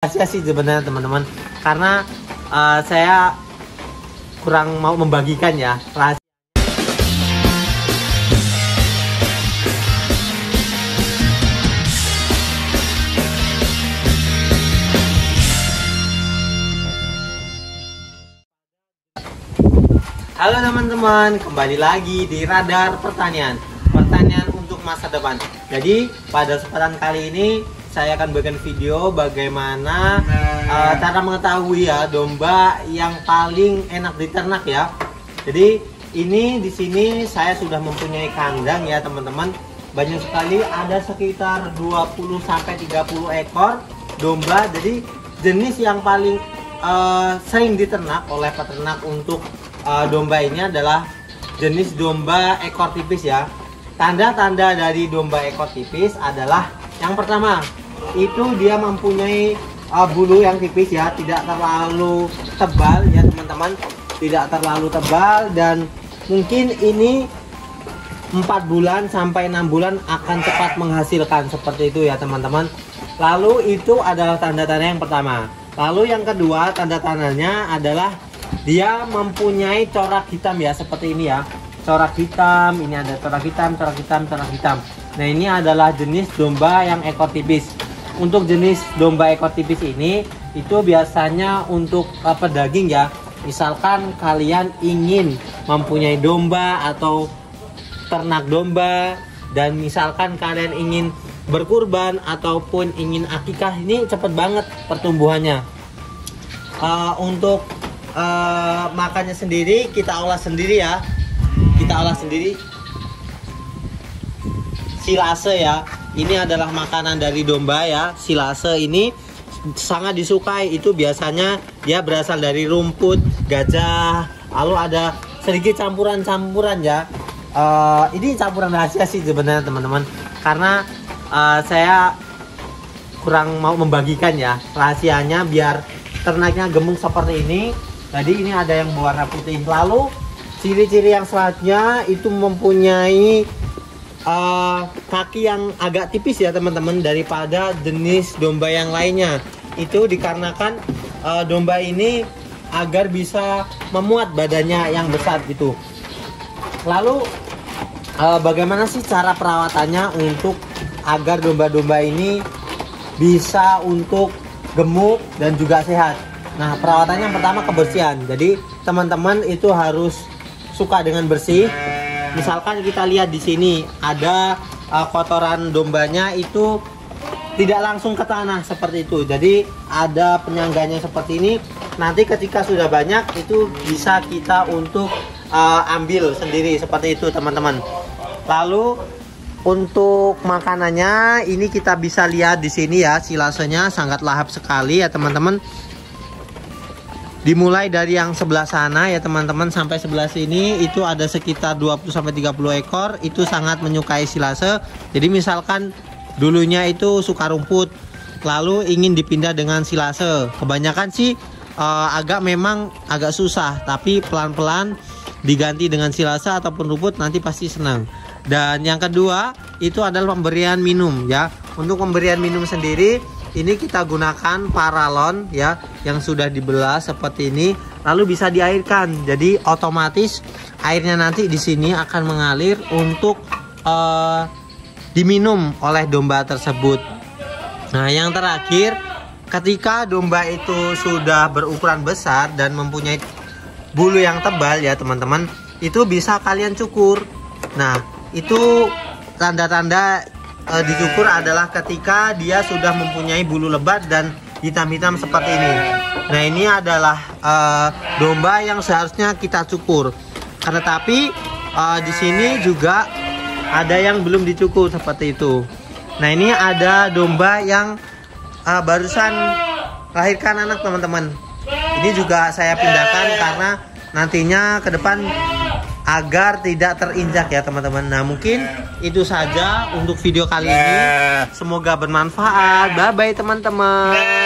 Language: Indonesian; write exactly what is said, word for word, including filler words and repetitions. Rahasia sih sebenarnya teman-teman, karena uh, saya kurang mau membagikan ya rahasia. Halo teman-teman, kembali lagi di Radar Pertanian, pertanian untuk masa depan. Jadi pada kesempatan kali ini saya akan bagikan video bagaimana uh, cara mengetahui ya domba yang paling enak diternak ya. Jadi ini di sini saya sudah mempunyai kandang ya teman-teman. Banyak sekali, ada sekitar dua puluh sampai tiga puluh ekor domba. Jadi jenis yang paling uh, sering diternak oleh peternak untuk uh, domba ini adalah jenis domba ekor tipis ya. Tanda-tanda dari domba ekor tipis adalah yang pertama, itu dia mempunyai uh, bulu yang tipis ya, tidak terlalu tebal ya teman-teman, tidak terlalu tebal, dan mungkin ini empat bulan sampai enam bulan akan cepat menghasilkan seperti itu ya teman-teman. Lalu itu adalah tanda-tanda yang pertama. Lalu yang kedua, tanda-tandanya adalah dia mempunyai corak hitam ya, seperti ini ya, corak hitam, ini ada corak hitam, corak hitam, corak hitam. Nah, ini adalah jenis domba yang ekor tipis. Untuk jenis domba ekor tipis ini, itu biasanya untuk uh, pedaging ya. Misalkan kalian ingin mempunyai domba atau ternak domba, dan misalkan kalian ingin berkurban ataupun ingin akikah, ini cepet banget pertumbuhannya. Uh, untuk uh, makannya sendiri, kita olah sendiri ya. Kita olah sendiri silase ya. Ini adalah makanan dari domba ya. Silase ini sangat disukai. Itu biasanya dia berasal dari rumput, gajah, lalu ada sedikit campuran-campuran ya. uh, Ini campuran rahasia sih sebenarnya teman-teman, karena uh, saya kurang mau membagikan ya rahasianya biar ternaknya gemuk seperti ini. Jadi ini ada yang berwarna putih. Lalu ciri-ciri yang selanjutnya itu mempunyai uh, kaki yang agak tipis ya teman-teman daripada jenis domba yang lainnya. Itu dikarenakan uh, domba ini agar bisa memuat badannya yang besar gitu. Lalu uh, bagaimana sih cara perawatannya untuk agar domba-domba ini bisa untuk gemuk dan juga sehat? Nah, perawatannya yang pertama kebersihan. Jadi teman-teman itu harus suka dengan bersih. Misalkan kita lihat di sini ada uh, kotoran dombanya itu tidak langsung ke tanah seperti itu. Jadi ada penyangganya seperti ini. Nanti ketika sudah banyak itu bisa kita untuk uh, ambil sendiri seperti itu teman-teman. Lalu untuk makanannya ini kita bisa lihat di sini ya, silasenya sangat lahap sekali ya teman-teman. Dimulai dari yang sebelah sana ya teman-teman sampai sebelah sini itu ada sekitar dua puluh sampai tiga puluh ekor. Itu sangat menyukai silase. Jadi misalkan dulunya itu suka rumput, lalu ingin dipindah dengan silase. Kebanyakan sih eh, agak memang agak susah, tapi pelan-pelan diganti dengan silase ataupun rumput nanti pasti senang. Dan yang kedua itu adalah pemberian minum ya. Untuk pemberian minum sendiri ini kita gunakan paralon ya yang sudah dibelah seperti ini, lalu bisa diairkan. Jadi otomatis airnya nanti di sini akan mengalir untuk uh, diminum oleh domba tersebut. Nah, yang terakhir, ketika domba itu sudah berukuran besar dan mempunyai bulu yang tebal ya teman-teman, itu bisa kalian cukur. Nah, itu tanda-tanda Uh, dicukur adalah ketika dia sudah mempunyai bulu lebat dan hitam-hitam seperti ini. Nah, ini adalah uh, domba yang seharusnya kita cukur. Tetapi uh, di sini juga ada yang belum dicukur seperti itu. Nah, ini ada domba yang uh, barusan melahirkan anak teman-teman. Ini juga saya pindahkan karena nantinya ke depan agar tidak terinjak ya teman-teman. Nah, mungkin itu saja untuk video kali ini. Semoga bermanfaat. Bye bye teman-teman.